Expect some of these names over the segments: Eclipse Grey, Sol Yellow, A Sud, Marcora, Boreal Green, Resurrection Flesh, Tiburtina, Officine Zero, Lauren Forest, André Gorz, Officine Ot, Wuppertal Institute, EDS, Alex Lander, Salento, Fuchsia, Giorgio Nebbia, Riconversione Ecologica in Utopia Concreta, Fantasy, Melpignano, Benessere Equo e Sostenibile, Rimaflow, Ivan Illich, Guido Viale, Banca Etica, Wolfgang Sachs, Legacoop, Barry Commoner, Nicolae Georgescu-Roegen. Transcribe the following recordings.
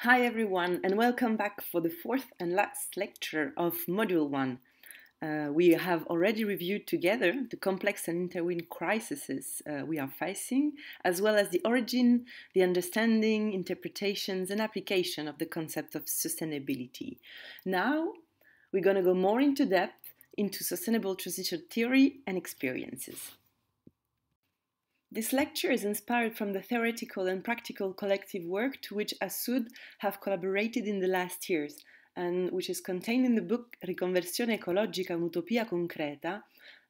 Hi everyone, and welcome back for the fourth and last lecture of Module 1. We have already reviewed together the complex and intertwined crises we are facing, as well as the origin, the understanding, interpretations and application of the concept of sustainability. Now we're going to go more into depth into sustainable transition theory and experiences. This lecture is inspired from the theoretical and practical collective work to which A Sud have collaborated in the last years, and which is contained in the book Riconversione Ecologica in Utopia Concreta,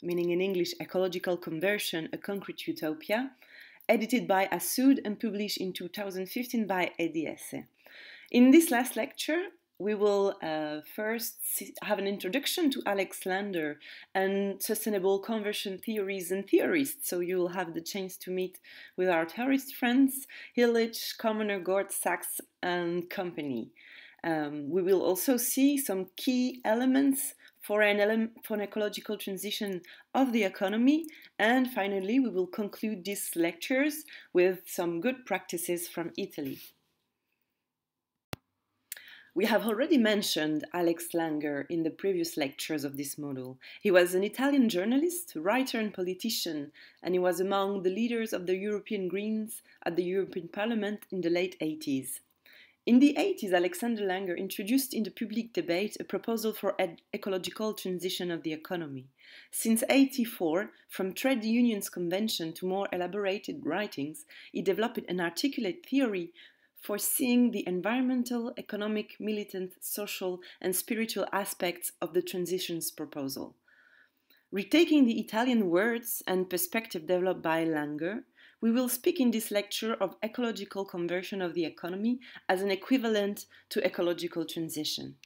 meaning in English Ecological Conversion, a Concrete Utopia, edited by A Sud and published in 2015 by EDS. In this last lecture, we will first have an introduction to Alex Lander and sustainable conversion theories and theorists, so you will have the chance to meet with our theorist friends, Illich, Commoner, Gorz, Sachs and company. We will also see some key elements for an ecological transition of the economy, and finally we will conclude these lectures with some good practices from Italy. We have already mentioned Alex Lander in the previous lectures of this module. He was an Italian journalist, writer and politician, and he was among the leaders of the European Greens at the European Parliament in the late 80s. In the 80s, Alexander Langer introduced in the public debate a proposal for ecological transition of the economy. Since 1984, from trade unions convention to more elaborated writings, he developed an articulate theory foreseeing the environmental, economic, militant, social and spiritual aspects of the transition's proposal. Retaking the Italian words and perspective developed by Langer, we will speak in this lecture of ecological conversion of the economy as an equivalent to ecological transition.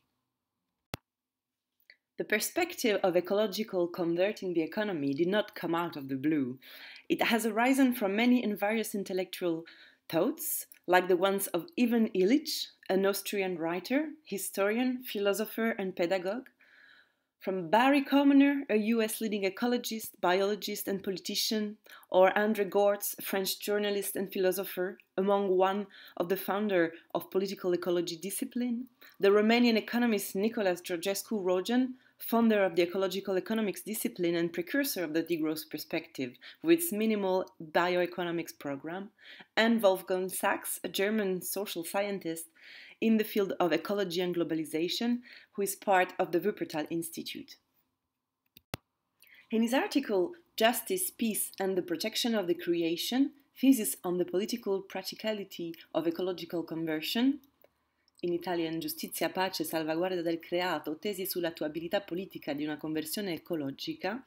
The perspective of ecological converting the economy did not come out of the blue. It has arisen from many and various intellectual thoughts, like the ones of Ivan Illich, an Austrian writer, historian, philosopher and pedagogue, from Barry Commoner, a US leading ecologist, biologist and politician, or André Gorz, a French journalist and philosopher, among one of the founder of political ecology discipline, the Romanian economist Nicolae Georgescu-Roegen, founder of the ecological economics discipline and precursor of the degrowth perspective with its minimal bioeconomics program, and Wolfgang Sachs, a German social scientist in the field of ecology and globalization, who is part of the Wuppertal Institute. In his article, Justice, Peace and the Protection of the Creation, Thesis on the Political Practicality of Ecological Conversion, in Italian Giustizia, Pace, Salvaguardia del Creato, Tesi sull'attuabilità politica di una conversione ecologica,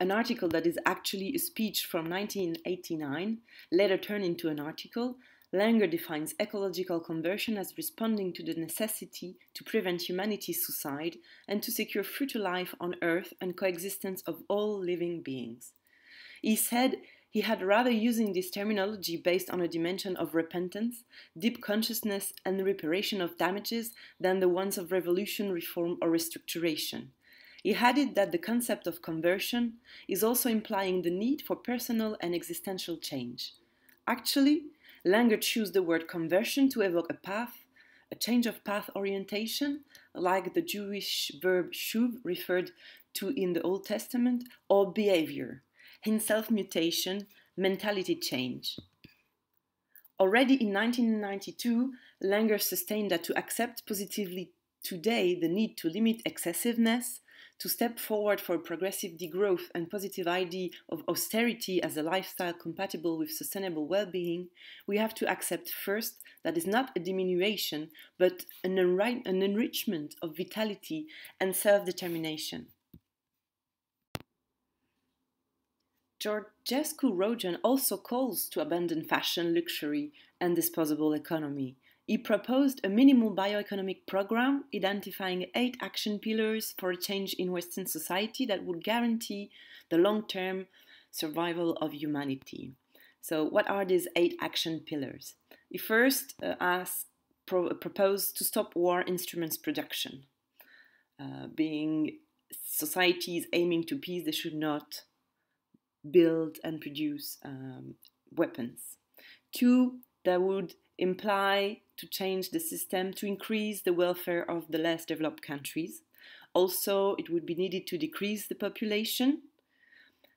an article that is actually a speech from 1989, later turned into an article, Langer defines ecological conversion as responding to the necessity to prevent humanity's suicide and to secure future life on Earth and coexistence of all living beings. He said he had rather using this terminology based on a dimension of repentance, deep consciousness and reparation of damages than the ones of revolution, reform or restructuration. He added that the concept of conversion is also implying the need for personal and existential change. Actually, Langer chose the word conversion to evoke a path, a change of path orientation, like the Jewish verb shuv referred to in the Old Testament, or behavior. In self-mutation, mentality change. Already in 1992, Langer sustained that to accept positively today the need to limit excessiveness, to step forward for progressive degrowth and positive idea of austerity as a lifestyle compatible with sustainable well-being, we have to accept first that is not a diminution, but an enrichment of vitality and self-determination. Georgescu-Roegen also calls to abandon fashion, luxury and disposable economy. He proposed a minimal bioeconomic program identifying 8 action pillars for a change in Western society that would guarantee the long-term survival of humanity. So what are these 8 action pillars? He first proposed to stop war instruments production. Being societies aiming to peace, they should not build and produce weapons. 2, they would imply to change the system to increase the welfare of the less developed countries. Also, it would be needed to decrease the population.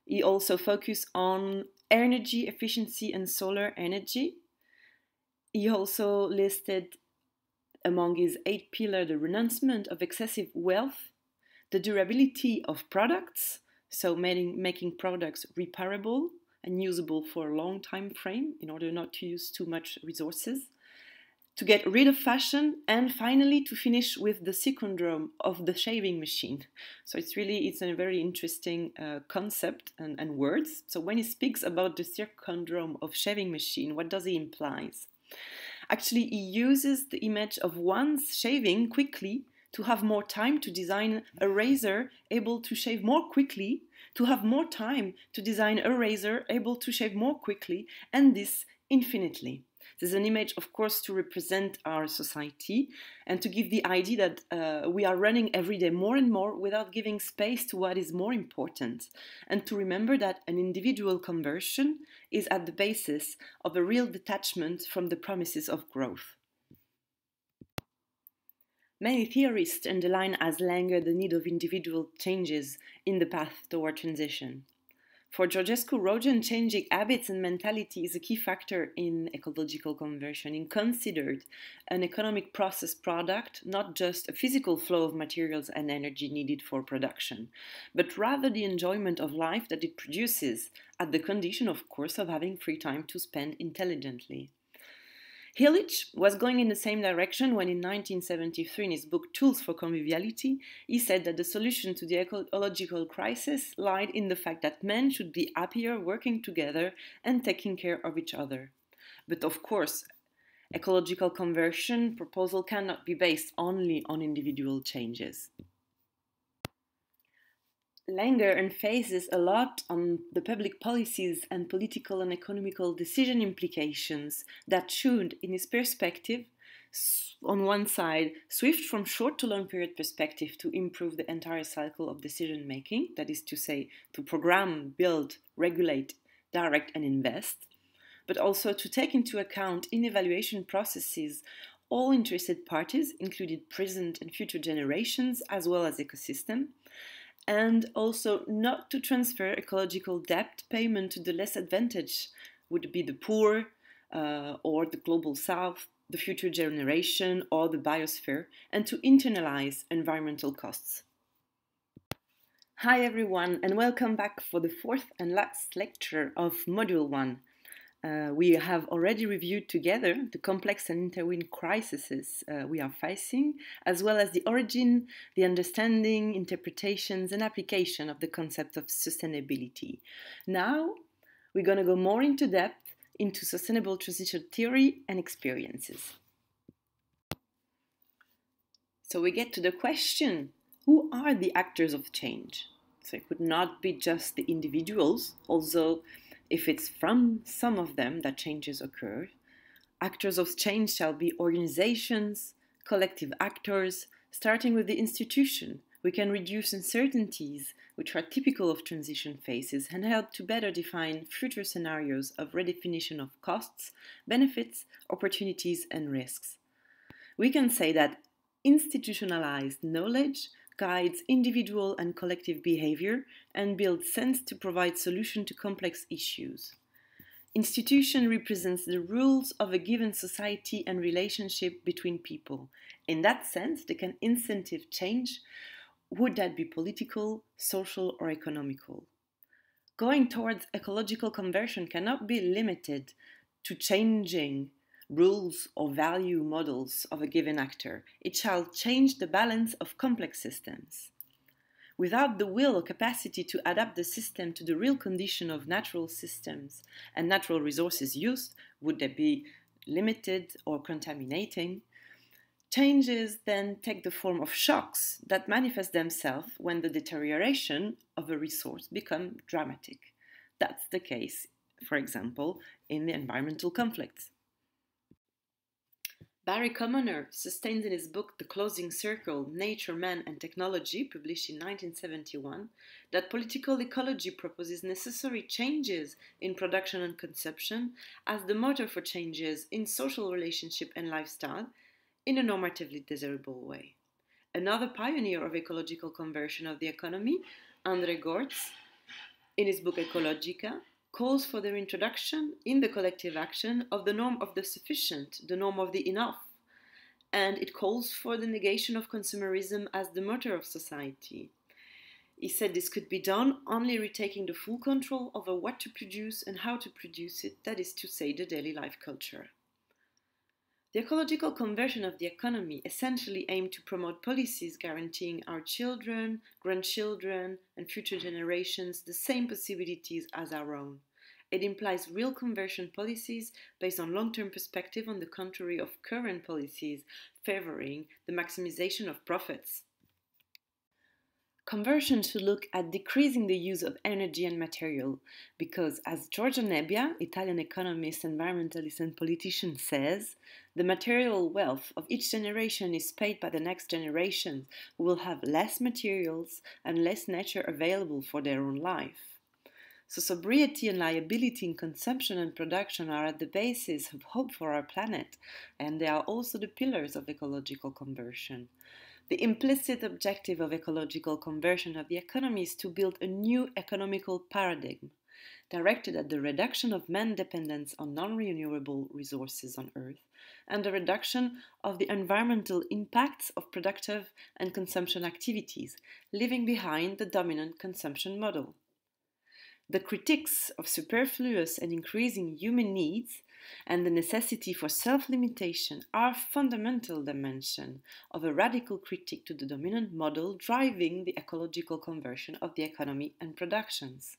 He also focused on energy efficiency and solar energy. He also listed among his 8 pillars the renouncement of excessive wealth, the durability of products, so making products reparable and usable for a long time frame in order not to use too much resources, to get rid of fashion, and finally to finish with the syndrome of the shaving machine. So it's a very interesting concept and words. So when he speaks about the syndrome of shaving machine, what does he imply? Actually, he uses the image of one's shaving quickly to have more time to design a razor able to shave more quickly, to have more time to design a razor able to shave more quickly, and this infinitely. This is an image, of course, to represent our society and to give the idea that we are running every day more and more without giving space to what is more important, and to remember that an individual conversion is at the basis of a real detachment from the promises of growth. Many theorists underline as Langer the need of individual changes in the path toward transition. For Georgescu-Roegen, changing habits and mentality is a key factor in ecological conversion. He considered an economic process product, not just a physical flow of materials and energy needed for production, but rather the enjoyment of life that it produces, at the condition, of course, of having free time to spend intelligently. Illich was going in the same direction when in 1973, in his book Tools for Conviviality, he said that the solution to the ecological crisis lied in the fact that men should be happier working together and taking care of each other. But of course, ecological conversion proposal cannot be based only on individual changes. Langer emphasizes a lot on the public policies and political and economical decision implications that should, in his perspective, on one side, shift from short to long period perspective to improve the entire cycle of decision making, that is to say, to program, build, regulate, direct and invest, but also to take into account in evaluation processes all interested parties, including present and future generations, as well as ecosystem, and also not to transfer ecological debt payment to the less advantaged, would be the poor or the global south, the future generation or the biosphere, and to internalize environmental costs. Hi everyone, and welcome back for the 4th and last lecture of Module 1. We have already reviewed together the complex and intertwined crises we are facing, as well as the origin, the understanding, interpretations and application of the concept of sustainability. Now we're going to go more into depth into sustainable transition theory and experiences. So we get to the question, who are the actors of change? So it could not be just the individuals, although if it's from some of them that changes occur. Actors of change shall be organizations, collective actors, starting with the institution. We can reduce uncertainties, which are typical of transition phases, and help to better define future scenarios of redefinition of costs, benefits, opportunities, and risks. We can say that institutionalized knowledge guides individual and collective behavior, and builds sense to provide solution to complex issues. Institution represents the rules of a given society and relationship between people. In that sense, they can incentive change, would that be political, social, or economical. Going towards ecological conversion cannot be limited to changing rules or value models of a given actor. It shall change the balance of complex systems. Without the will or capacity to adapt the system to the real condition of natural systems and natural resources used, would they be limited or contaminating? Changes then take the form of shocks that manifest themselves when the deterioration of a resource becomes dramatic. That's the case, for example, in the environmental conflicts. Barry Commoner sustains in his book The Closing Circle, Nature, Man and Technology, published in 1971, that political ecology proposes necessary changes in production and consumption as the motor for changes in social relationship and lifestyle in a normatively desirable way. Another pioneer of ecological conversion of the economy, André Gorz, in his book Ecologica, calls for their introduction in the collective action of the norm of the sufficient, the norm of the enough, and it calls for the negation of consumerism as the motor of society. He said this could be done only retaking the full control over what to produce and how to produce it, that is to say, the daily life culture. The ecological conversion of the economy essentially aimed to promote policies guaranteeing our children, grandchildren, and future generations the same possibilities as our own. It implies real conversion policies based on long-term perspective, on the contrary of current policies favoring the maximization of profits. Conversion should look at decreasing the use of energy and material, because as Giorgio Nebbia, Italian economist, environmentalist and politician says, the material wealth of each generation is paid by the next generation, who will have less materials and less nature available for their own life. So sobriety and liability in consumption and production are at the basis of hope for our planet, and they are also the pillars of ecological conversion. The implicit objective of ecological conversion of the economy is to build a new economical paradigm directed at the reduction of man's dependence on non-renewable resources on Earth and the reduction of the environmental impacts of productive and consumption activities, leaving behind the dominant consumption model. The critiques of superfluous and increasing human needs and the necessity for self-limitation are fundamental dimension of a radical critique to the dominant model driving the ecological conversion of the economy and productions.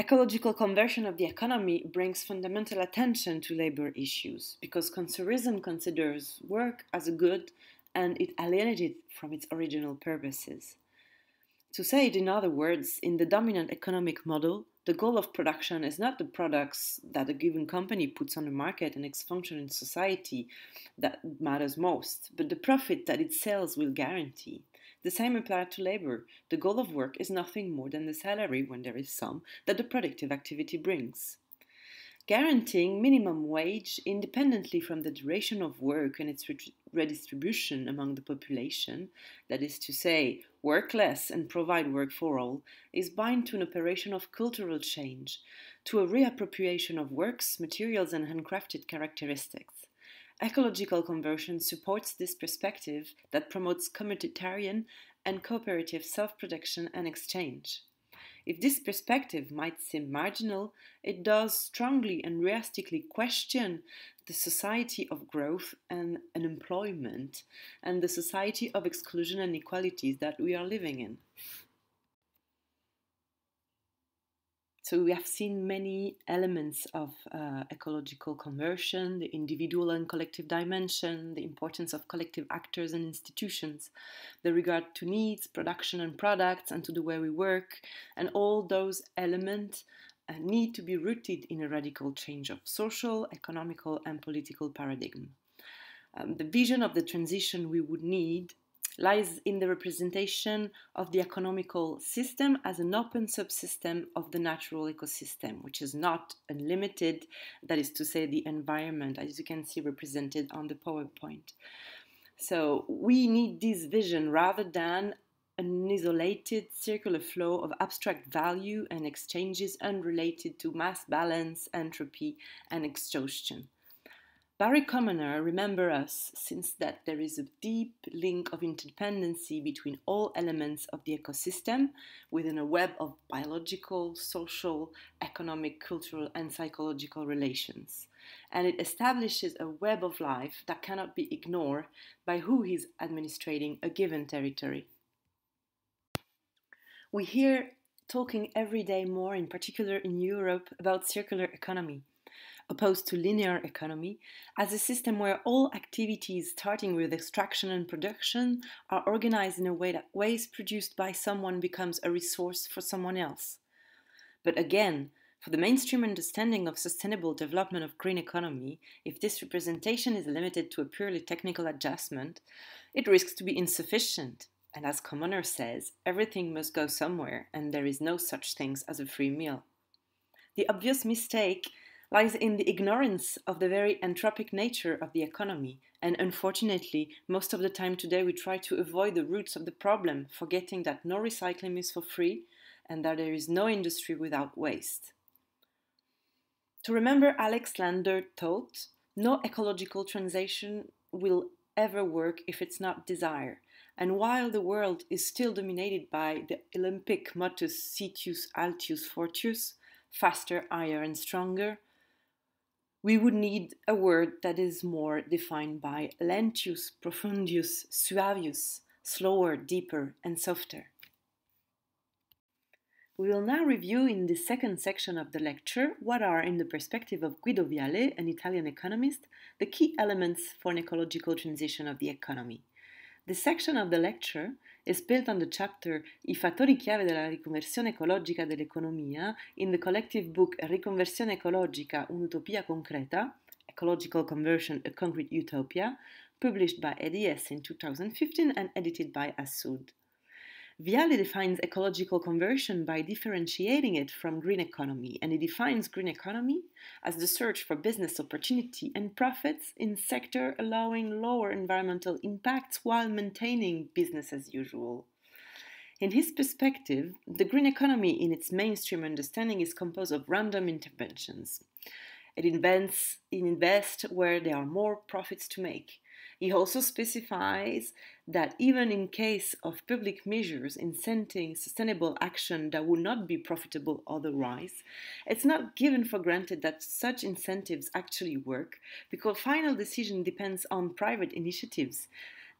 Ecological conversion of the economy brings fundamental attention to labor issues, because consumerism considers work as a good and it alienated from its original purposes. To say it in other words, in the dominant economic model, the goal of production is not the products that a given company puts on the market and its function in society that matters most, but the profit that its sales will guarantee. The same applies to labor. The goal of work is nothing more than the salary, when there is some, that the productive activity brings. Guaranteeing minimum wage independently from the duration of work and its redistribution among the population, that is to say, work less and provide work for all, is bound to an operation of cultural change, to a reappropriation of works, materials and handcrafted characteristics. Ecological conversion supports this perspective that promotes communitarian and cooperative self-production and exchange. If this perspective might seem marginal, it does strongly and realistically question the society of growth and unemployment and the society of exclusion and inequalities that we are living in. So we have seen many elements of ecological conversion, the individual and collective dimension, the importance of collective actors and institutions, the regard to needs, production and products, and to the way we work, and all those elements need to be rooted in a radical change of social, economical, and political paradigm. The vision of the transition we would need lies in the representation of the economical system as an open subsystem of the natural ecosystem, which is not unlimited, that is to say, the environment, as you can see represented on the PowerPoint. So we need this vision rather than an isolated circular flow of abstract value and exchanges unrelated to mass balance, entropy, and exhaustion. Barry Commoner remembers us since that there is a deep link of interdependency between all elements of the ecosystem within a web of biological, social, economic, cultural and psychological relations. And it establishes a web of life that cannot be ignored by who is administrating a given territory. We hear talking every day more, in particular in Europe, about circular economy, opposed to linear economy, as a system where all activities starting with extraction and production are organized in a way that waste produced by someone becomes a resource for someone else. But again, For the mainstream understanding of sustainable development of green economy, if this representation is limited to a purely technical adjustment, it risks to be insufficient. And as Commoner says, everything must go somewhere, and there is no such things as a free meal. The obvious mistake lies in the ignorance of the very anthropic nature of the economy, and unfortunately, most of the time today we try to avoid the roots of the problem, forgetting that no recycling is for free, and that there is no industry without waste. To remember Alex Lander taught, no ecological transition will ever work if it's not desire. And while the world is still dominated by the Olympic mottus "Situs Altius Fortius," faster, higher and stronger, we would need a word that is more defined by lentius, profundius, suavius, slower, deeper and softer. We will now review in the second section of the lecture what are, in the perspective of Guido Viale, an Italian economist, the key elements for an ecological transition of the economy. This section of the lecture is built on the chapter I fattori chiave della riconversione ecologica dell'economia in the collective book Riconversione Ecologica in Utopia Concreta, Ecological Conversion, a Concrete Utopia, published by EDS in 2015 and edited by A Sud. Viale defines ecological conversion by differentiating it from green economy, and he defines green economy as the search for business opportunity and profits in sector allowing lower environmental impacts while maintaining business as usual. In his perspective, the green economy in its mainstream understanding is composed of random interventions. It invests where there are more profits to make. He also specifies that even in case of public measures incenting sustainable action that would not be profitable otherwise, it's not given for granted that such incentives actually work, because final decision depends on private initiatives,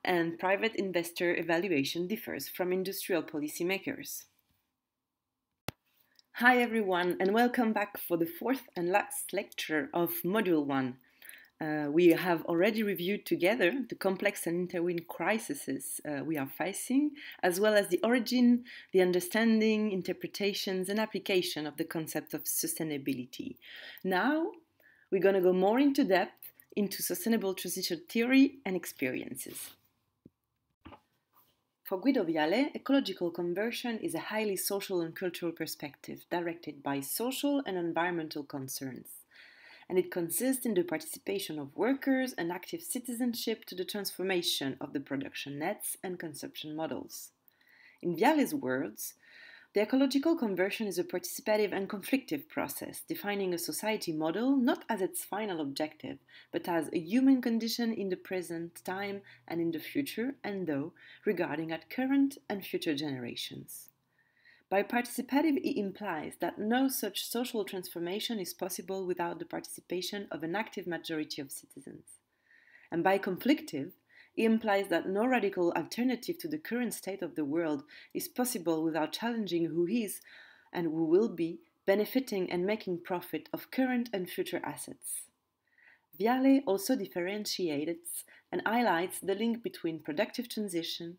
and private investor evaluation differs from industrial policymakers. Hi everyone, and welcome back for the fourth and last lecture of Module 1. We have already reviewed together the complex and intertwined crises we are facing, as well as the origin, the understanding, interpretations and application of the concept of sustainability. Now we're going to go more into depth into sustainable transition theory and experiences. For Guido Viale, ecological conversion is a highly social and cultural perspective directed by social and environmental concerns, and it consists in the participation of workers and active citizenship to the transformation of the production nets and consumption models. In Viale's words, the ecological conversion is a participative and conflictive process, defining a society model not as its final objective, but as a human condition in the present time and in the future, and though regarding at current and future generations. By participative, it implies that no such social transformation is possible without the participation of an active majority of citizens. And by conflictive, it implies that no radical alternative to the current state of the world is possible without challenging who is and who will be benefiting and making profit of current and future assets. Viale also differentiates and highlights the link between productive transition,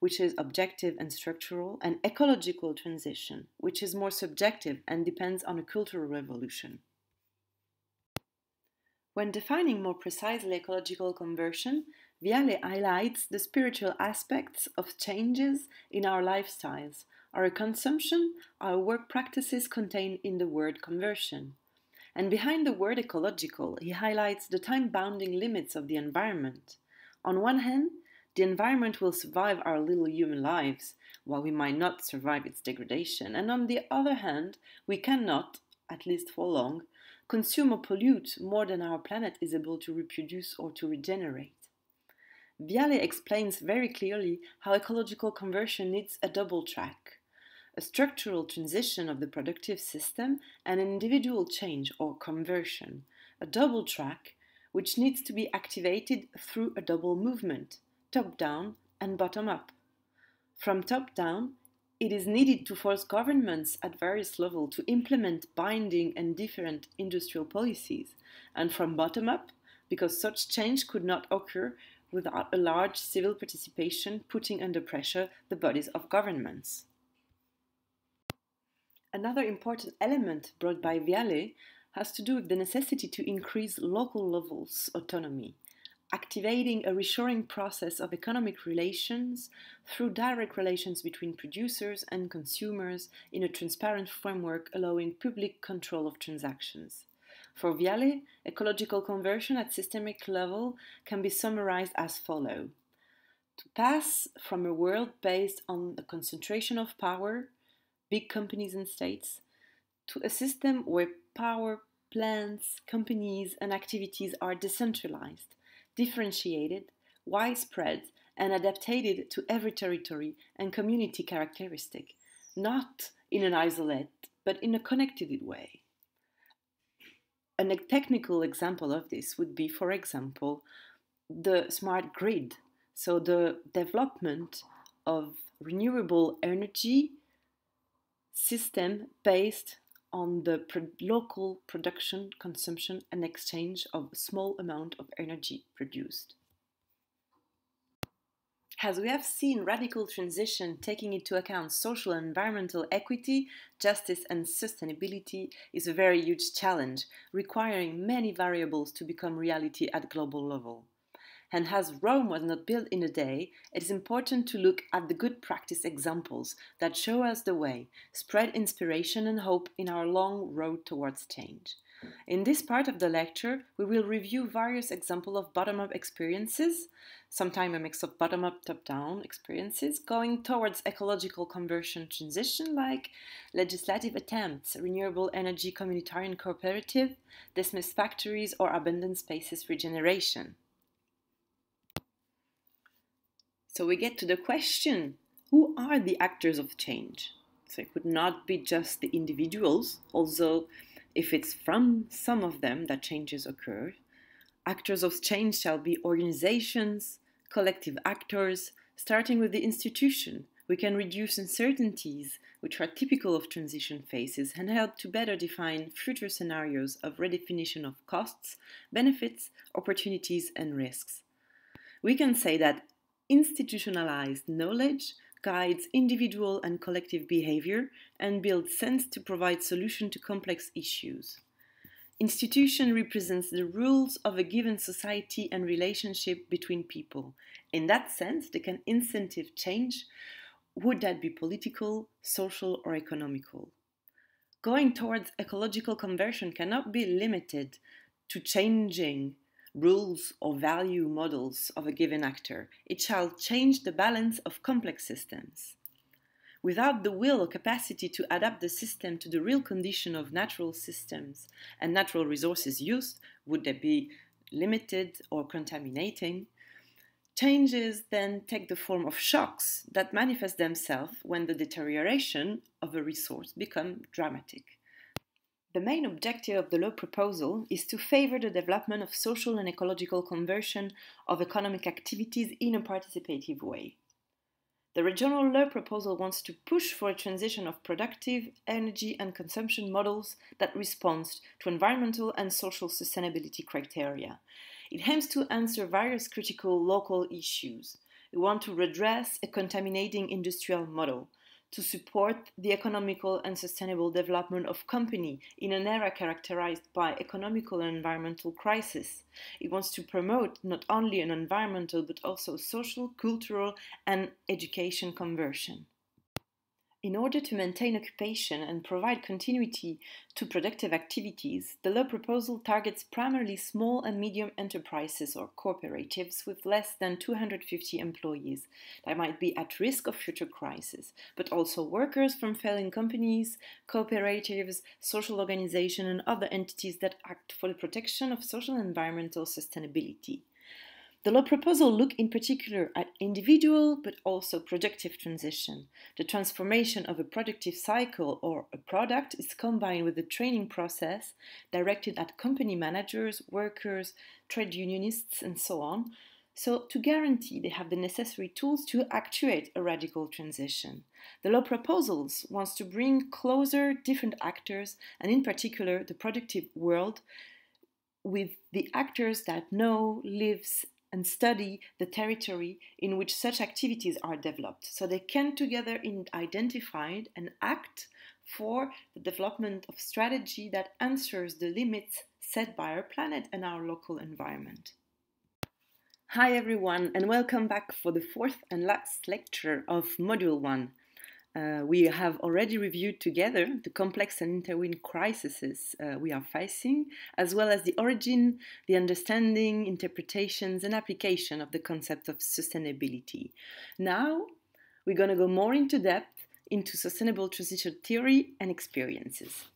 which is objective and structural, and ecological transition, which is more subjective and depends on a cultural revolution. When defining more precisely ecological conversion, Viale highlights the spiritual aspects of changes in our lifestyles, our consumption, our work practices contained in the word conversion. And behind the word ecological, he highlights the time-bounding limits of the environment. On one hand, the environment will survive our little human lives, while we might not survive its degradation. And on the other hand, we cannot, at least for long, consume or pollute more than our planet is able to reproduce or to regenerate. Viale explains very clearly how ecological conversion needs a double track: a structural transition of the productive system and an individual change or conversion. A double track which needs to be activated through a double movement, top-down and bottom-up. From top-down, it is needed to force governments at various levels to implement binding and different industrial policies, and from bottom-up, because such change could not occur without a large civil participation putting under pressure the bodies of governments. Another important element brought by Viale has to do with the necessity to increase local levels autonomy, activating a reassuring process of economic relations through direct relations between producers and consumers in a transparent framework allowing public control of transactions. For Viale, ecological conversion at systemic level can be summarized as follows. To pass from a world based on the concentration of power, big companies and states, to a system where power, plants, companies and activities are decentralized, differentiated, widespread and adapted to every territory and community characteristic, not in an isolate but in a connected way. A technical example of this would be, for example, the smart grid, so the development of renewable energy system based on the local production, consumption and exchange of a small amount of energy produced. As we have seen, radical transition taking into account social and environmental equity, justice and sustainability is a very huge challenge, requiring many variables to become reality at global level. And as Rome was not built in a day, it is important to look at the good practice examples that show us the way, spread inspiration and hope in our long road towards change. In this part of the lecture, we will review various examples of bottom-up experiences, sometimes a mix of bottom-up, top-down experiences, going towards ecological conversion transition like legislative attempts, renewable energy communitarian cooperative, dismissed factories or abandoned spaces regeneration. So we get to the question, who are the actors of change? So it could not be just the individuals, although if it's from some of them that changes occur. Actors of change shall be organizations, collective actors, starting with the institution. We can reduce uncertainties, which are typical of transition phases, and help to better define future scenarios of redefinition of costs, benefits, opportunities, and risks. We can say that institutionalized knowledge guides individual and collective behavior and builds sense to provide solution to complex issues. Institution represents the rules of a given society and relationship between people. In that sense, they can incentive change, would that be political, social or economical. Going towards ecological conversion cannot be limited to changing rules or value models of a given actor. It shall change the balance of complex systems. Without the will or capacity to adapt the system to the real condition of natural systems and natural resources used, would they be limited or contaminating? Changes then take the form of shocks that manifest themselves when the deterioration of a resource becomes dramatic. The main objective of the law proposal is to favor the development of social and ecological conversion of economic activities in a participative way. The regional law proposal wants to push for a transition of productive, energy and consumption models that respond to environmental and social sustainability criteria. It aims to answer various critical local issues. We want to redress a contaminating industrial model, to support the economical and sustainable development of company in an era characterized by economical and environmental crisis. It wants to promote not only an environmental but also social, cultural and education conversion. In order to maintain occupation and provide continuity to productive activities, the law proposal targets primarily small and medium enterprises or cooperatives with less than 250 employees that might be at risk of future crises, but also workers from failing companies, cooperatives, social organizations and other entities that act for the protection of social and environmental sustainability. The law proposal looks in particular at individual but also productive transition. The transformation of a productive cycle or a product is combined with a training process directed at company managers, workers, trade unionists and so on, so to guarantee they have the necessary tools to actuate a radical transition. The law proposals wants to bring closer different actors and in particular the productive world with the actors that know, lives and study the territory in which such activities are developed, so they can together identify and act for the development of strategy that answers the limits set by our planet and our local environment. Hi everyone, and welcome back for the fourth and last lecture of Module 1. We have already reviewed together the complex and intertwined crises we are facing, as well as the origin, the understanding, interpretations and application of the concept of sustainability. Now we're going to go more into depth into sustainable transition theory and experiences.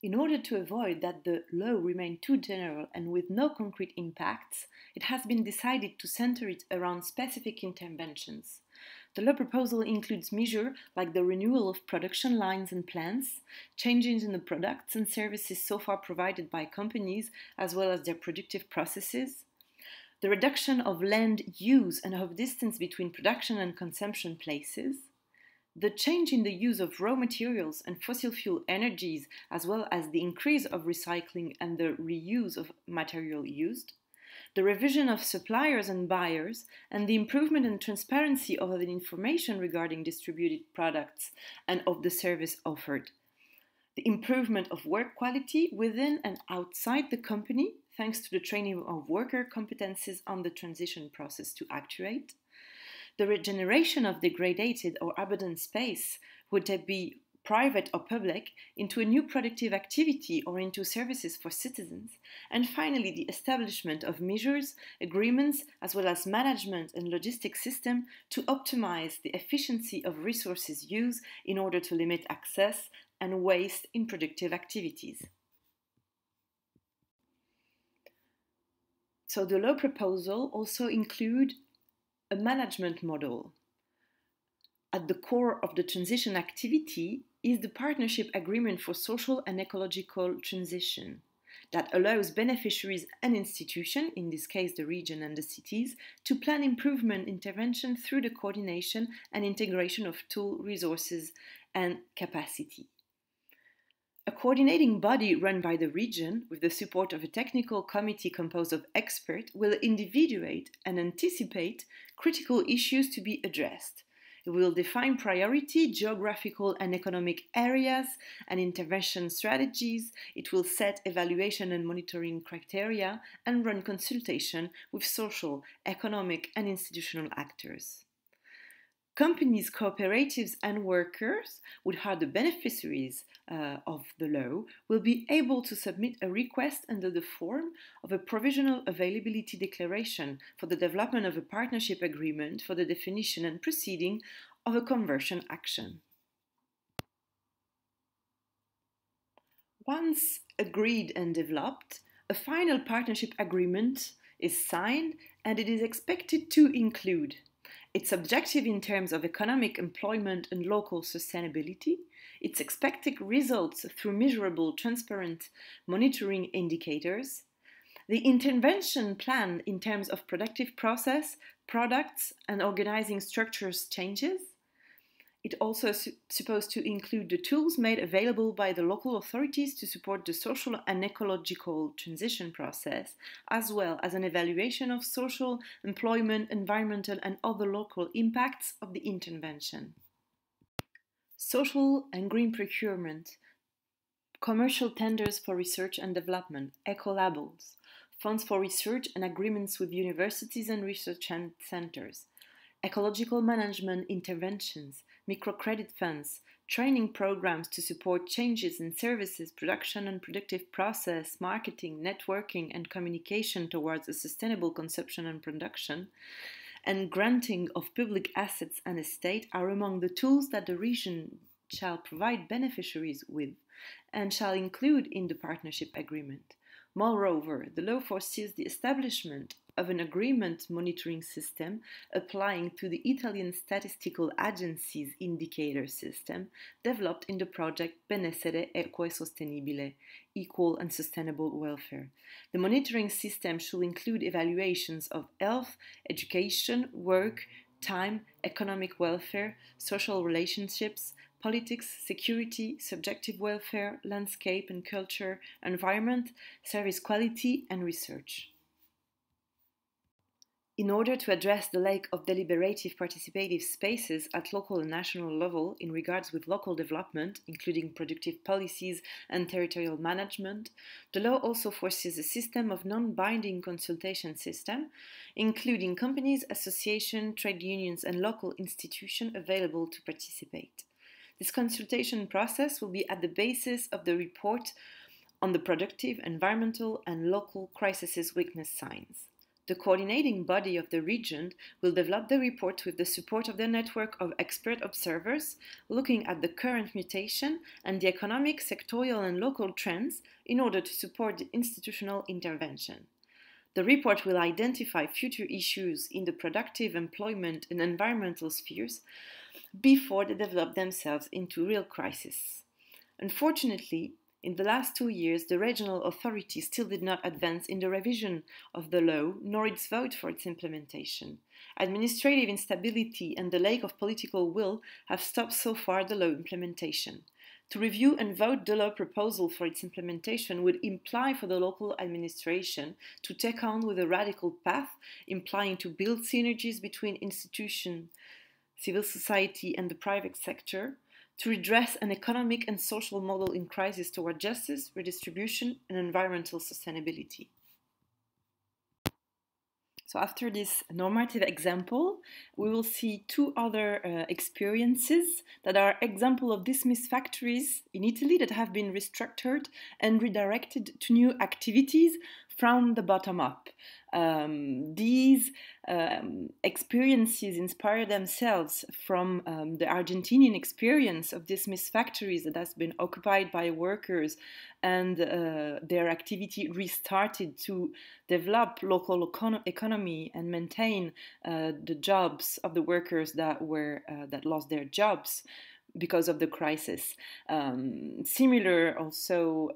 In order to avoid that the law remain too general and with no concrete impacts, it has been decided to center it around specific interventions. The law proposal includes measures like the renewal of production lines and plants, changes in the products and services so far provided by companies as well as their productive processes, the reduction of land use and of distance between production and consumption places, the change in the use of raw materials and fossil fuel energies, as well as the increase of recycling and the reuse of material used, the revision of suppliers and buyers, and the improvement and transparency of the information regarding distributed products and of the service offered, the improvement of work quality within and outside the company, thanks to the training of worker competencies on the transition process to actuate, the regeneration of degraded or abandoned space, would that be private or public, into a new productive activity or into services for citizens, and finally the establishment of measures, agreements, as well as management and logistics system to optimize the efficiency of resources used in order to limit access and waste in productive activities. So the law proposal also includes a management model. At the core of the transition activity is the partnership agreement for social and ecological transition that allows beneficiaries and institutions, in this case the region and the cities, to plan improvement intervention through the coordination and integration of tool, resources and capacity. A coordinating body run by the region, with the support of a technical committee composed of experts, will individuate and anticipate critical issues to be addressed. It will define priority, geographical and economic areas, and intervention strategies. It will set evaluation and monitoring criteria and run consultation with social, economic and institutional actors. Companies, cooperatives and workers, which are the beneficiaries of the law, will be able to submit a request under the form of a provisional availability declaration for the development of a partnership agreement for the definition and proceeding of a conversion action. Once agreed and developed, a final partnership agreement is signed and it is expected to include its objective in terms of economic employment and local sustainability, its expected results through measurable, transparent monitoring indicators, the intervention plan in terms of productive process, products and organizing structures changes. It also is supposed to include the tools made available by the local authorities to support the social and ecological transition process, as well as an evaluation of social, employment, environmental and other local impacts of the intervention. Social and green procurement, commercial tenders for research and development, eco-labels, funds for research and agreements with universities and research centers, ecological management interventions, microcredit funds, training programs to support changes in services, production and productive process, marketing, networking and communication towards a sustainable consumption and production, and granting of public assets and estate are among the tools that the region shall provide beneficiaries with and shall include in the partnership agreement. Moreover, the law foresees the establishment of an agreement monitoring system applying to the Italian Statistical Agency's indicator system developed in the project Benessere Equo e Sostenibile, Equal and Sustainable Welfare. The monitoring system should include evaluations of health, education, work, time, economic welfare, social relationships, politics, security, subjective welfare, landscape and culture, environment, service quality and research. In order to address the lack of deliberative participative spaces at local and national level in regards with local development, including productive policies and territorial management, the law also foresees a system of non-binding consultation system, including companies, associations, trade unions and local institutions available to participate. This consultation process will be at the basis of the report on the productive, environmental and local crisis weakness signs. The coordinating body of the region will develop the report with the support of their network of expert observers, looking at the current mutation and the economic, sectorial and local trends in order to support the institutional intervention. The report will identify future issues in the productive, employment and environmental spheres before they develop themselves into real crises. Unfortunately, in the last 2 years, the regional authority still did not advance in the revision of the law, nor its vote for its implementation. Administrative instability and the lack of political will have stopped so far the law implementation. To review and vote the law proposal for its implementation would imply for the local administration to take on with a radical path, implying to build synergies between institutions, civil society and the private sector, to redress an economic and social model in crisis toward justice, redistribution, and environmental sustainability. So after this normative example, we will see two other experiences that are examples of dismissed factories in Italy that have been restructured and redirected to new activities from the bottom up. These experiences inspire themselves from the Argentinian experience of dismissed factories that has been occupied by workers and their activity restarted to develop local economy and maintain the jobs of the workers that were that lost their jobs because of the crisis. Similar also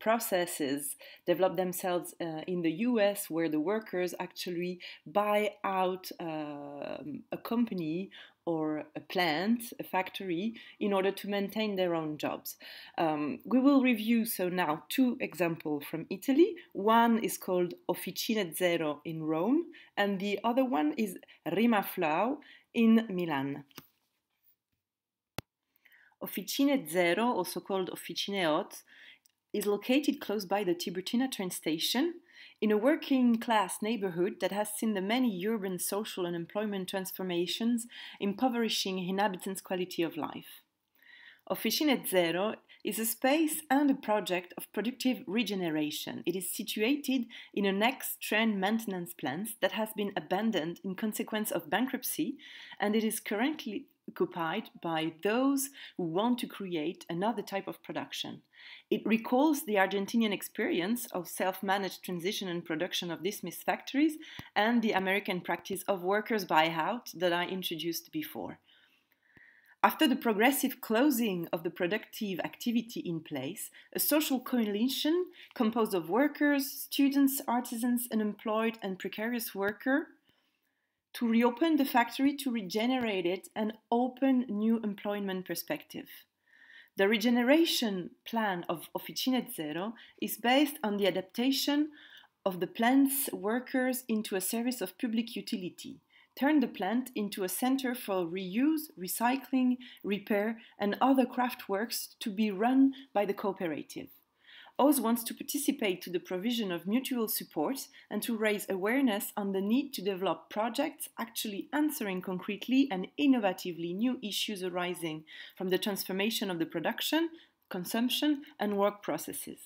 processes developed themselves in the US, where the workers actually buy out a company or a plant, a factory, in order to maintain their own jobs. We will review, so now, two examples from Italy. One is called Officine Zero in Rome, and the other one is Rimaflow in Milan. Officine Zero, also called Officine Ot, is located close by the Tiburtina train station in a working-class neighborhood that has seen the many urban social and employment transformations impoverishing inhabitants' quality of life. Officine Zero is a space and a project of productive regeneration. It is situated in an ex-train maintenance plant that has been abandoned in consequence of bankruptcy, and it is currently occupied by those who want to create another type of production. It recalls the Argentinian experience of self-managed transition and production of dismissed factories and the American practice of workers' buyout that I introduced before. After the progressive closing of the productive activity in place, a social coalition composed of workers, students, artisans, unemployed and precarious workers to reopen the factory, to regenerate it and open new employment perspective. The regeneration plan of Officine Zero is based on the adaptation of the plant's workers into a service of public utility, turn the plant into a center for reuse, recycling, repair and other craft works to be run by the cooperative. OZ wants to participate to the provision of mutual support and to raise awareness on the need to develop projects actually answering concretely and innovatively new issues arising from the transformation of the production, consumption and work processes.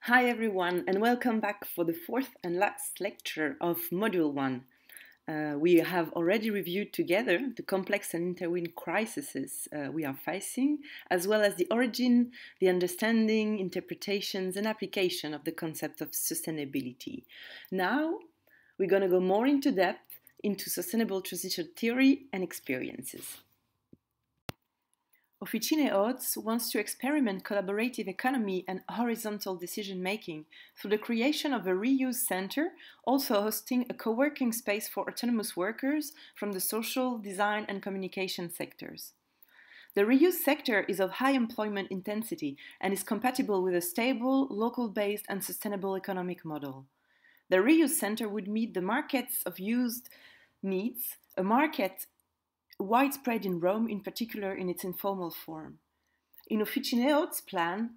Hi everyone and welcome back for the fourth and last lecture of Module 1. We have already reviewed together the complex and intertwined crises we are facing, as well as the origin, the understanding, interpretations and application of the concept of sustainability. Now we're going to go more into depth into sustainable transition theory and experiences. Officine Ot wants to experiment collaborative economy and horizontal decision-making through the creation of a reuse center, also hosting a co-working space for autonomous workers from the social, design and communication sectors. The reuse sector is of high employment intensity and is compatible with a stable, local-based and sustainable economic model. The reuse center would meet the markets of used needs, a market widespread in Rome, in particular in its informal form. In Officine Ot's plan,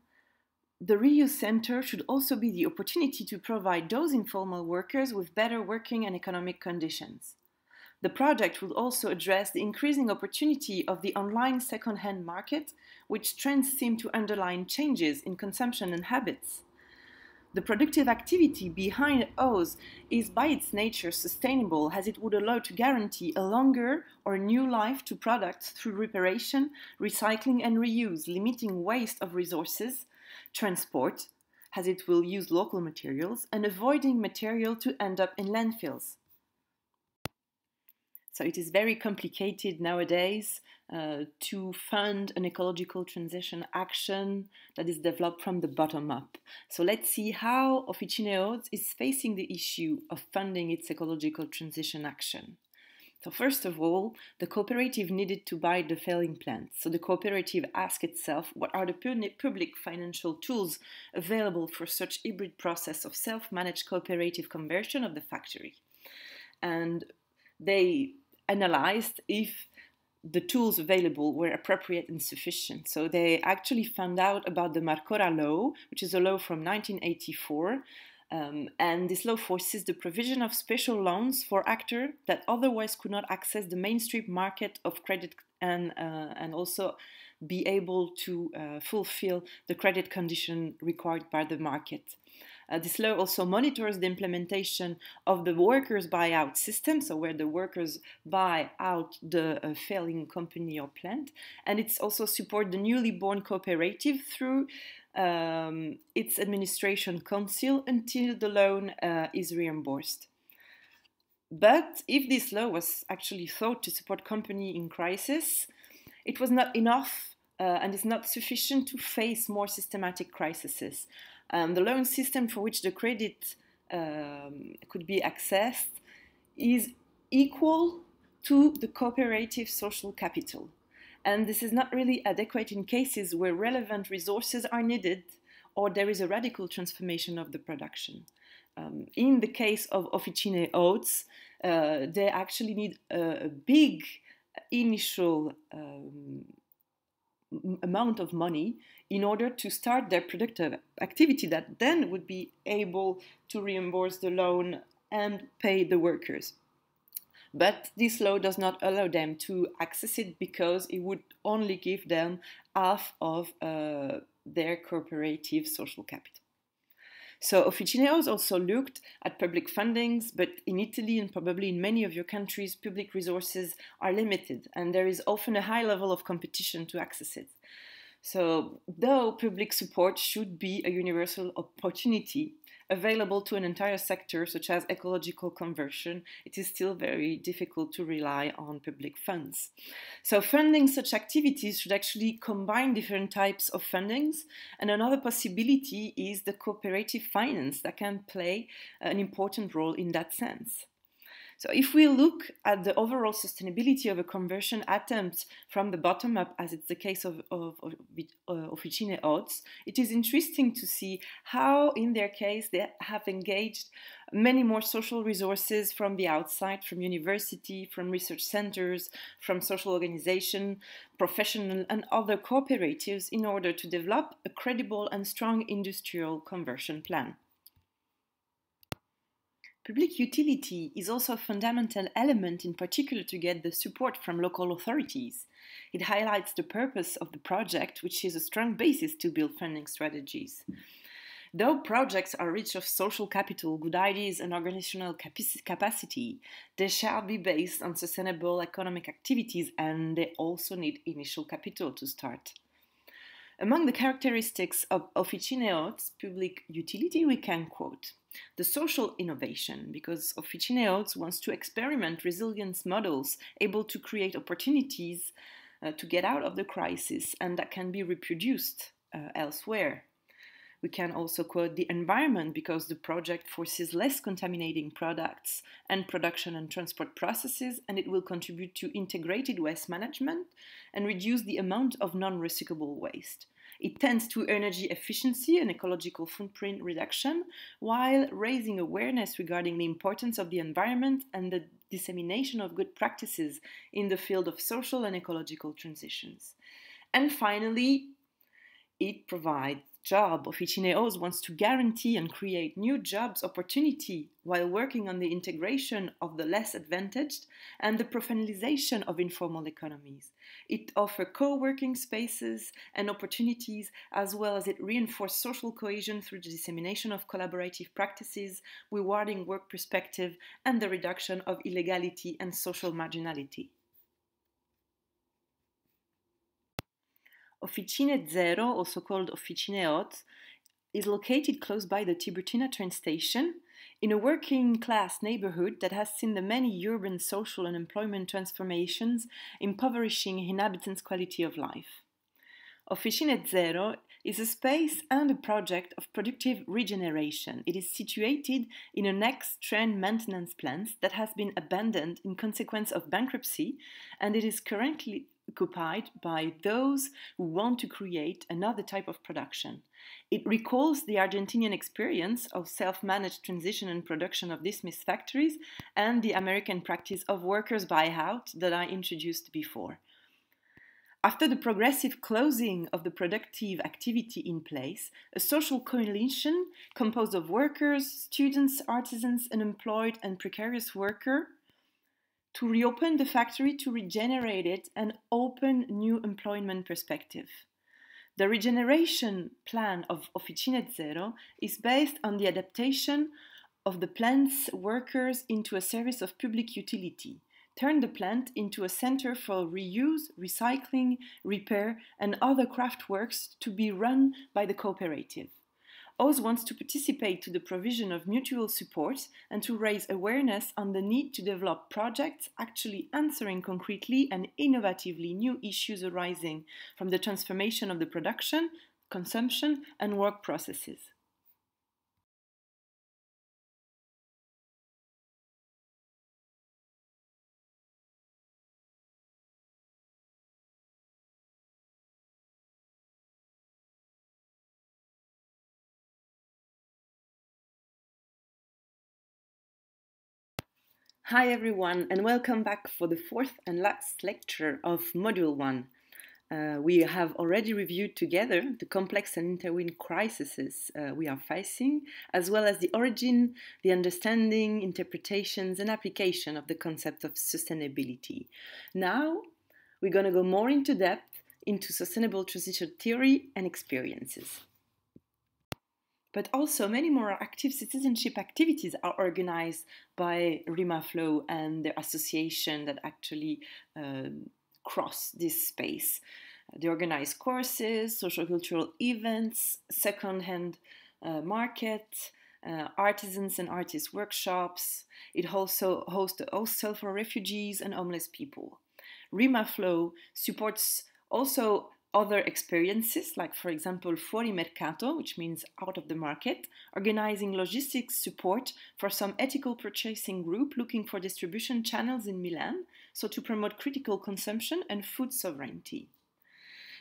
the reuse center should also be the opportunity to provide those informal workers with better working and economic conditions. The project would also address the increasing opportunity of the online second-hand market, which trends seem to underline changes in consumption and habits. The productive activity behind OS is by its nature sustainable, as it would allow to guarantee a longer or new life to products through reparation, recycling and reuse, limiting waste of resources, transport, as it will use local materials, and avoiding material to end up in landfills. So it is very complicated nowadays to fund an ecological transition action that is developed from the bottom up. So let's see how Officine Ot is facing the issue of funding its ecological transition action. So first of all, the cooperative needed to buy the failing plants. So the cooperative asked itself, what are the public financial tools available for such hybrid process of self-managed cooperative conversion of the factory? And they analyzed if the tools available were appropriate and sufficient. So they actually found out about the Marcora law, which is a law from 1984. And this law forces the provision of special loans for actors that otherwise could not access the mainstream market of credit and also be able to fulfill the credit condition required by the market. This law also monitors the implementation of the workers' buyout system, so where the workers buy out the failing company or plant, and it's also supports the newly born cooperative through its administration council until the loan is reimbursed. But if this law was actually thought to support company in crisis, it was not enough and is not sufficient to face more systematic crises. The loan system for which the credit could be accessed is equal to the cooperative social capital. And this is not really adequate in cases where relevant resources are needed or there is a radical transformation of the production. In the case of Officine Ot, they actually need a big initial amount of money in order to start their productive activity that then would be able to reimburse the loan and pay the workers. But this law does not allow them to access it because it would only give them half of their cooperative social capital. So Officine Ot also looked at public fundings, but in Italy and probably in many of your countries, public resources are limited and there is often a high level of competition to access it. So though public support should be a universal opportunity available to an entire sector such as ecological conversion, it is still very difficult to rely on public funds. So funding such activities should actually combine different types of fundings, and another possibility is the cooperative finance that can play an important role in that sense. So if we look at the overall sustainability of a conversion attempt from the bottom up, as it's the case of Officine Ot, it is interesting to see how in their case they have engaged many more social resources from the outside, from university, from research centers, from social organization, professional and other cooperatives in order to develop a credible and strong industrial conversion plan. Public utility is also a fundamental element, in particular to get the support from local authorities. It highlights the purpose of the project, which is a strong basis to build funding strategies. Though projects are rich of social capital, good ideas and organizational capacity, they shall be based on sustainable economic activities and they also need initial capital to start. Among the characteristics of Officine Ot's public utility, we can quote the social innovation, because Officine Ot wants to experiment resilience models able to create opportunities to get out of the crisis and that can be reproduced elsewhere. We can also quote the environment, because the project forces less contaminating products and production and transport processes, and it will contribute to integrated waste management and reduce the amount of non-recyclable waste. It tends to energy efficiency and ecological footprint reduction, while raising awareness regarding the importance of the environment and the dissemination of good practices in the field of social and ecological transitions. And finally, it provides jobs. Officine Ot wants to guarantee and create new jobs opportunity while working on the integration of the less advantaged and the professionalization of informal economies. It offers co-working spaces and opportunities, as well as it reinforces social cohesion through the dissemination of collaborative practices, rewarding work perspective, and the reduction of illegality and social marginality. Officine Zero, also called Officine Ot, is located close by the Tiburtina train station in a working-class neighborhood that has seen the many urban social and employment transformations impoverishing inhabitants' quality of life. Officine Zero is a space and a project of productive regeneration. It is situated in an ex-train maintenance plant that has been abandoned in consequence of bankruptcy, and it is currently occupied by those who want to create another type of production. It recalls the Argentinian experience of self-managed transition and production of dismissed factories and the American practice of workers' buyout that I introduced before. After the progressive closing of the productive activity in place, a social coalition composed of workers, students, artisans, unemployed and precarious workers to reopen the factory, to regenerate it and open new employment perspective. The regeneration plan of Officine Zero is based on the adaptation of the plant's workers into a service of public utility, turn the plant into a center for reuse, recycling, repair and other craft works to be run by the cooperative. Ot wants to participate to the provision of mutual support and to raise awareness on the need to develop projects actually answering concretely and innovatively new issues arising from the transformation of the production, consumption and work processes. Hi everyone, and welcome back for the fourth and last lecture of Module 1. We have already reviewed together the complex and intertwined crises we are facing, as well as the origin, the understanding, interpretations and application of the concept of sustainability. Now we're going to go more into depth into sustainable transition theory and experiences. But also many more active citizenship activities are organized by Rimaflow and the association that actually cross this space. They organize courses, social-cultural events, second-hand market, artisans and artists workshops. It also hosts a hostel for refugees and homeless people. Rimaflow supports also other experiences, like for example fuori mercato, which means out of the market, organizing logistics support for some ethical purchasing group looking for distribution channels in Milan, so to promote critical consumption and food sovereignty.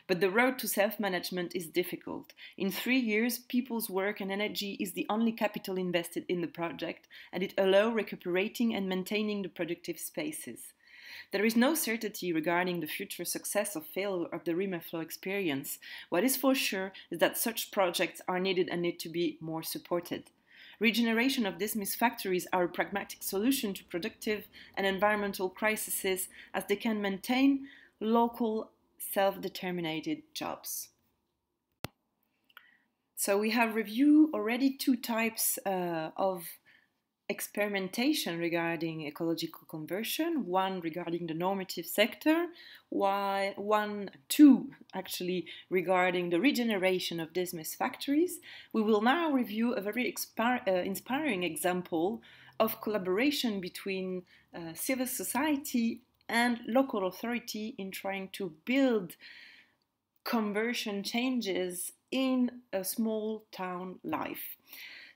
But the road to self-management is difficult. In 3 years, people's work and energy is the only capital invested in the project, and it allows recuperating and maintaining the productive spaces. There is no certainty regarding the future success or failure of the Rimaflow experience. What is for sure is that such projects are needed and need to be more supported. Regeneration of dismissed factories are a pragmatic solution to productive and environmental crises, as they can maintain local self-determined jobs. So we have reviewed already two types of experimentation regarding ecological conversion, one regarding the normative sector, two actually regarding the regeneration of dismissed factories. We will now review a very inspiring example of collaboration between civil society and local authority in trying to build conversion changes in a small town life.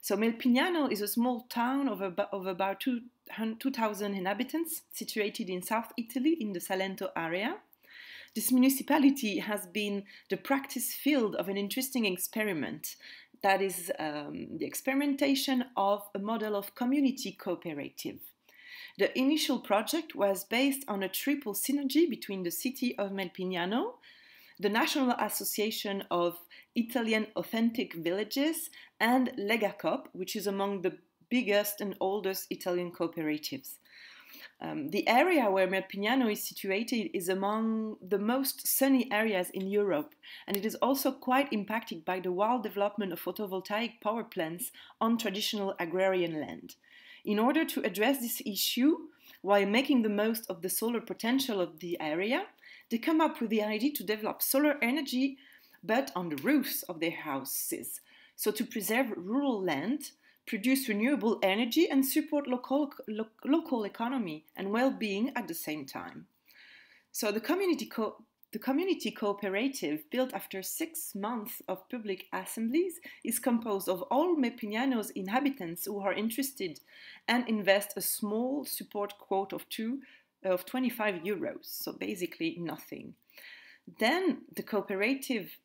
So Melpignano is a small town of about 2,000 inhabitants situated in South Italy in the Salento area. This municipality has been the practice field of an interesting experiment, that is the experimentation of a model of community cooperative. The initial project was based on a triple synergy between the city of Melpignano, the National Association of Italian Authentic Villages, and Legacoop, which is among the biggest and oldest Italian cooperatives. The area where Melpignano is situated is among the most sunny areas in Europe, and it is also quite impacted by the wild development of photovoltaic power plants on traditional agrarian land. In order to address this issue, while making the most of the solar potential of the area, they come up with the idea to develop solar energy, but on the roofs of their houses, so to preserve rural land, produce renewable energy and support local economy and well-being at the same time. So the community cooperative, built after 6 months of public assemblies, is composed of all Melpignano's inhabitants who are interested and invest a small support quote of 25 euros, so basically nothing. Then the cooperative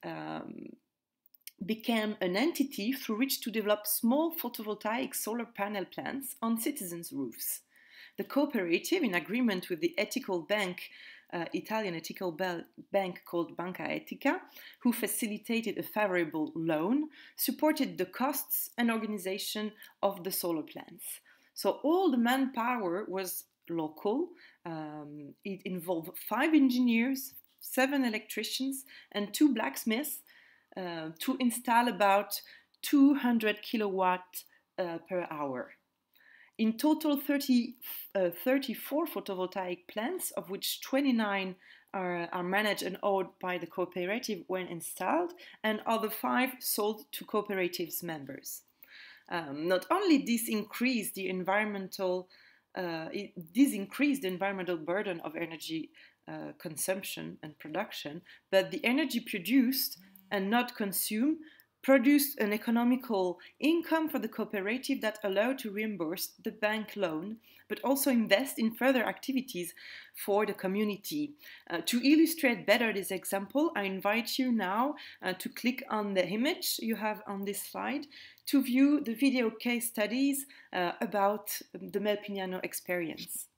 became an entity through which to develop small photovoltaic solar panel plants on citizens' roofs. The cooperative, in agreement with the ethical bank, Italian ethical bank called Banca Etica, who facilitated a favorable loan, supported the costs and organization of the solar plants. So all the manpower was local. It involved 5 engineers, 7 electricians and 2 blacksmiths, to install about 200 kilowatt per hour. In total, 34 photovoltaic plants, of which 29 are managed and owned by the cooperative when installed, and other 5 sold to cooperative's members. Not only this increased the environmental burden of energy consumption and production, but the energy produced and not consume, produced an economical income for the cooperative that allowed to reimburse the bank loan, but also invest in further activities for the community. To illustrate better this example, I invite you now to click on the image you have on this slide to view the video case studies about the Melpignano experience.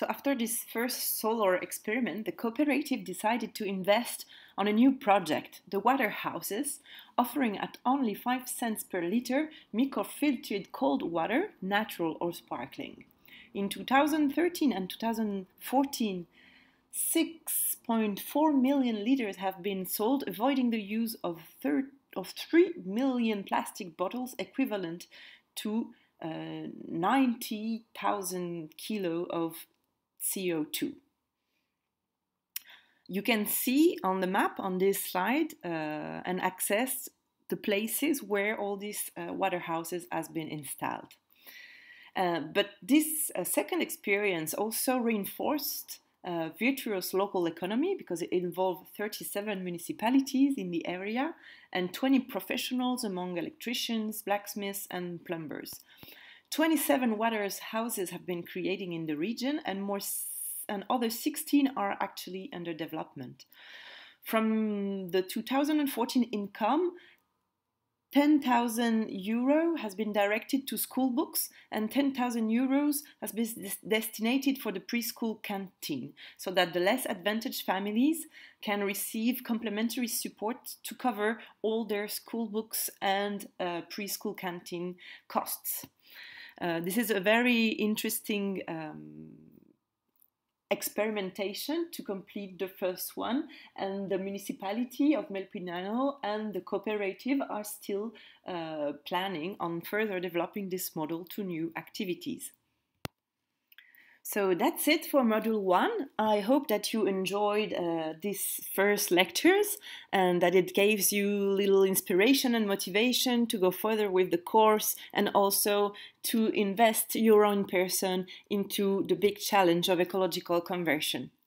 So after this first solar experiment, the cooperative decided to invest on a new project, the water houses, offering at only 5 cents per liter microfiltered cold water, natural or sparkling. In 2013 and 2014, 6.4 million liters have been sold, avoiding the use of 3 million plastic bottles, equivalent to 90,000 kilo of CO2. You can see on the map on this slide and access the places where all these water houses has been installed. But this second experience also reinforced virtuous local economy, because it involved 37 municipalities in the area and 20 professionals among electricians, blacksmiths and plumbers. 27 water houses have been creating in the region, and other 16 are actually under development. From the 2014 income, 10,000 euro has been directed to school books, and 10,000 euros has been destinated for the preschool canteen, so that the less advantaged families can receive complementary support to cover all their school books and preschool canteen costs. This is a very interesting experimentation to complete the first one, and the municipality of Melpignano and the cooperative are still planning on further developing this model to new activities. So that's it for module 1. I hope that you enjoyed these first lectures and that it gives you little inspiration and motivation to go further with the course, and also to invest your own person into the big challenge of ecological conversion.